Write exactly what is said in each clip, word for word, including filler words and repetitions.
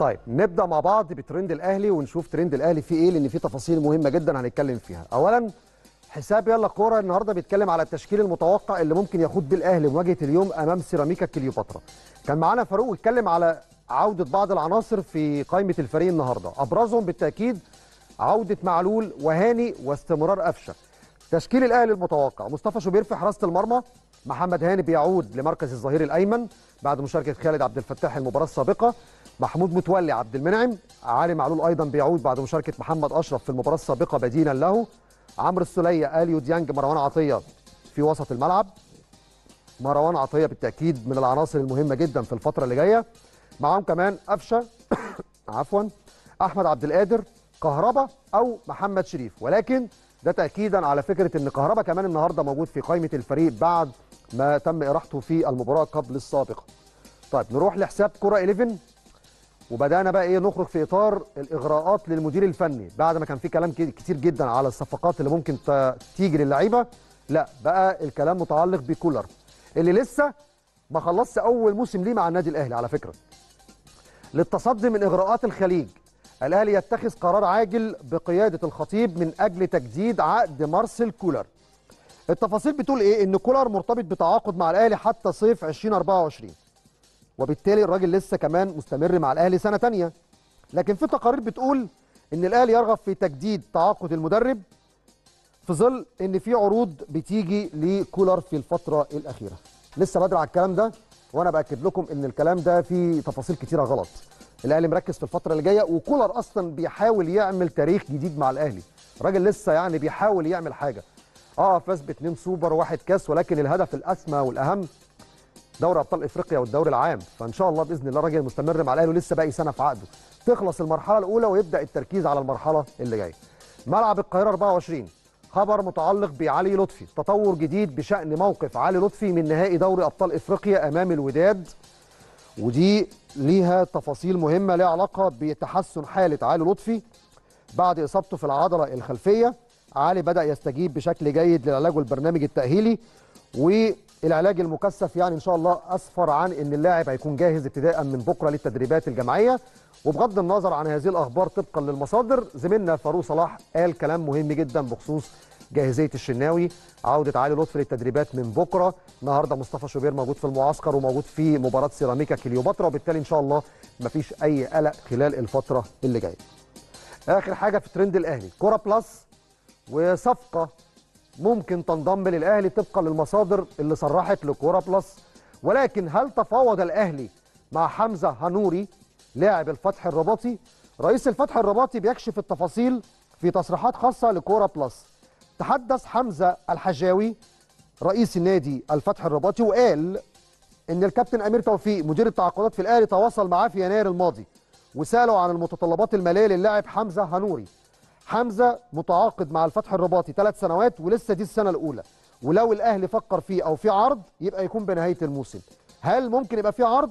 طيب نبدا مع بعض بترند الاهلي ونشوف ترند الاهلي فيه ايه، لان فيه تفاصيل مهمه جدا هنتكلم فيها. اولا حساب يلا كوره النهارده بيتكلم على التشكيل المتوقع اللي ممكن يخوض بيه الاهلي مواجهه اليوم امام سيراميكا كليوباترا. كان معانا فاروق اتكلم على عوده بعض العناصر في قائمه الفريق النهارده، ابرزهم بالتاكيد عوده معلول وهاني واستمرار قفشه. تشكيل الاهلي المتوقع: مصطفى شوبير في حراسه المرمى، محمد هاني بيعود لمركز الظهير الايمن بعد مشاركه خالد عبد الفتاح المباراه السابقه، محمود متولي عبد المنعم، علي معلول ايضا بيعود بعد مشاركه محمد اشرف في المباراه السابقه بديلا له، عمرو السوليه، اليو ديانج، مروان عطيه في وسط الملعب. مروان عطيه بالتاكيد من العناصر المهمه جدا في الفتره اللي جايه، معاهم كمان قفشه عفوا احمد عبد القادر، كهربا او محمد شريف. ولكن ده تاكيدا على فكره ان كهربا كمان النهارده موجود في قائمه الفريق بعد ما تم اراحته في المباراه قبل السابقه. طيب نروح لحساب كوره إحداشر، وبدانا بقى ايه نخرج في اطار الاغراءات للمدير الفني. بعد ما كان في كلام كتير جدا على الصفقات اللي ممكن تيجي للعيبه، لا بقى الكلام متعلق بكولر اللي لسه ما خلصش اول موسم ليه مع النادي الاهلي على فكره. للتصدي من اغراءات الخليج، الاهلي يتخذ قرار عاجل بقياده الخطيب من اجل تجديد عقد مارسيل كولر. التفاصيل بتقول ايه؟ ان كولر مرتبط بتعاقد مع الاهلي حتى صيف ألفين وأربعة وعشرين، وبالتالي الراجل لسه كمان مستمر مع الاهلي سنه تانية. لكن في تقارير بتقول ان الاهلي يرغب في تجديد تعاقد المدرب في ظل ان في عروض بتيجي لكولر في الفتره الاخيره. لسه بدري على الكلام ده، وانا باكد لكم ان الكلام ده فيه تفاصيل كتيره غلط. الاهلي مركز في الفتره اللي جايه، وكولر اصلا بيحاول يعمل تاريخ جديد مع الاهلي. الراجل لسه يعني بيحاول يعمل حاجه. اه فاز باتنين سوبر واحد كاس، ولكن الهدف الاسمى والاهم دوري ابطال افريقيا والدوري العام. فان شاء الله باذن الله الراجل مستمر مع الاهلي ولسه باقي سنه في عقده، تخلص المرحله الاولى ويبدا التركيز على المرحله اللي جايه. ملعب القاهره أربعة وعشرين، خبر متعلق بعلي لطفي، تطور جديد بشان موقف علي لطفي من نهائي دوري ابطال افريقيا امام الوداد، ودي ليها تفاصيل مهمه ليها علاقه بتحسن حاله علي لطفي بعد اصابته في العضله الخلفيه. علي بدا يستجيب بشكل جيد للعلاج والبرنامج التاهيلي و العلاج المكثف، يعني ان شاء الله اسفر عن ان اللاعب هيكون جاهز ابتداء من بكره للتدريبات الجماعيه. وبغض النظر عن هذه الاخبار طبقا للمصادر، زميلنا فاروق صلاح قال كلام مهم جدا بخصوص جاهزيه الشناوي، عوده علي لطفي للتدريبات من بكره. النهارده مصطفى شوبير موجود في المعسكر وموجود في مباراه سيراميكا كليوباترا، وبالتالي ان شاء الله مفيش اي قلق خلال الفتره اللي جايه. اخر حاجه في ترند الاهلي كورا بلس، وصفقه ممكن تنضم للاهلي طبقا للمصادر اللي صرحت لكورا بلس. ولكن هل تفاوض الاهلي مع حمزة هنوري لاعب الفتح الرباطي؟ رئيس الفتح الرباطي بيكشف التفاصيل في تصريحات خاصه لكورا بلس. تحدث حمزة الحجاوي رئيس نادي الفتح الرباطي وقال ان الكابتن امير توفيق مدير التعاقدات في الاهلي تواصل معاه في يناير الماضي وساله عن المتطلبات الماليه للاعب حمزة هنوري. حمزة متعاقد مع الفتح الرباطي ثلاث سنوات ولسه دي السنة الأولى، ولو الأهلي فكر فيه أو في عرض يبقى يكون بنهاية الموسم. هل ممكن يبقى في عرض؟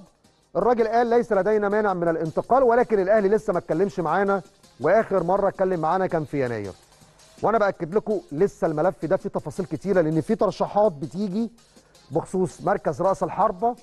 الراجل قال ليس لدينا مانع من الانتقال، ولكن الأهلي لسه ما اتكلمش معانا، وآخر مرة اتكلم معانا كان في يناير. وأنا بأكد لكم لسه الملف ده فيه تفاصيل كتيرة، لأن فيه ترشيحات بتيجي بخصوص مركز رأس الحربة،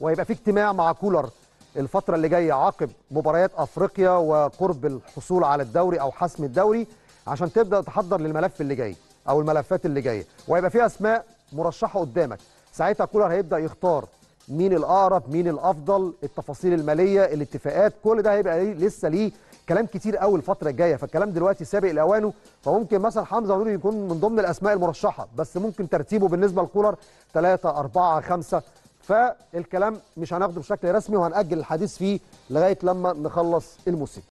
وهيبقى فيه اجتماع مع كولر الفترة اللي جاية عقب مباريات أفريقيا وقرب الحصول على الدوري أو حسم الدوري عشان تبدأ تحضر للملف اللي جاي أو الملفات اللي جاية، وهيبقى في أسماء مرشحة قدامك. ساعتها كولر هيبدأ يختار مين الأقرب، مين الأفضل، التفاصيل المالية، الاتفاقات، كل ده هيبقى لسه ليه كلام كتير قوي الفترة الجاية. فالكلام دلوقتي سابق لأوانه، فممكن مثلا حمزة هنوري يكون من ضمن الأسماء المرشحة، بس ممكن ترتيبه بالنسبة لكولر ثلاثة أربعة خمسة. فالكلام مش هناخده بشكل رسمي، وهنأجل الحديث فيه لغاية لما نخلص الموسم.